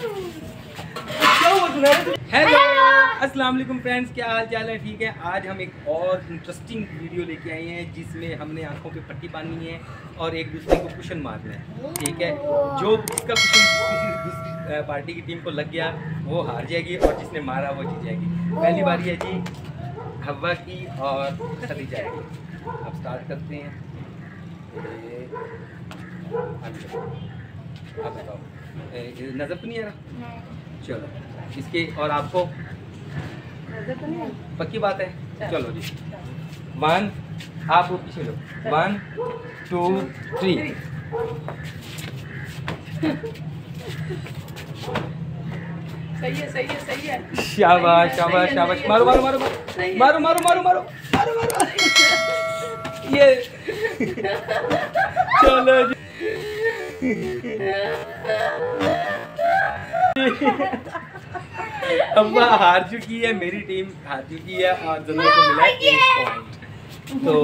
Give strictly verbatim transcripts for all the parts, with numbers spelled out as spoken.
Hello अस्सलाम वालेकुम friends, क्या हाल चाल है? ठीक है, आज हम एक और इंटरेस्टिंग वीडियो लेके आए हैं जिसमें हमने आंखों पे पट्टी बांधनी है और एक दूसरे को कुशन मारना है। ठीक है, जो जिसका कुशन पार्टी की टीम को लग गया वो हार जाएगी और जिसने मारा वो जीत जाएगी। पहली बारी है जी हवा की और चली जाएगी। अब स्टार्ट करते हैं। आप बताओ, नज़र तो नहीं आ रहा? चलो इसके, और आपको पक्की बात है? चलो जी, वन, आप पीछे लो, वन टू थ्री। सही है, सही है, सही है। शाबाश शाबाश शाबाश। मारो मारो मारो मारो मारो मारो मारो मारो मारो। ये चलो जी, अब्बा हार चुकी है, मेरी टीम हार चुकी है और जन्नों को मिला एक पॉइंट। तो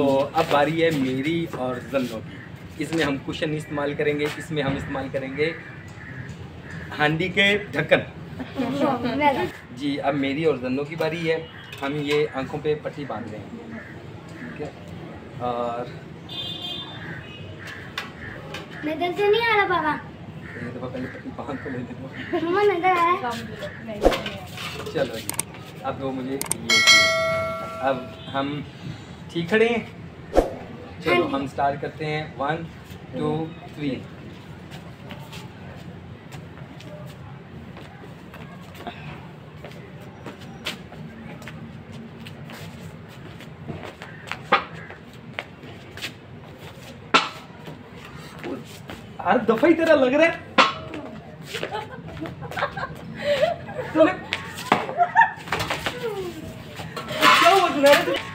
अब बारी है मेरी और जन्नों की। इसमें हम कुशन इस्तेमाल करेंगे, इसमें हम इस्तेमाल करेंगे हांडी के ढक्कन। जी अब मेरी और जन्नों की बारी है। हम ये आंखों पे पट्टी बांध देंगे, ठीक है? और नजर से नहीं आ रहा बाबा, पहले पट्टी बांध को ले लेते। चलो अब वो मुझे ये, अब हम ठीक खड़े हैं। चलो हम स्टार्ट करते हैं, वन टू थ्री। हर दफा ही तेरा लग रहा है।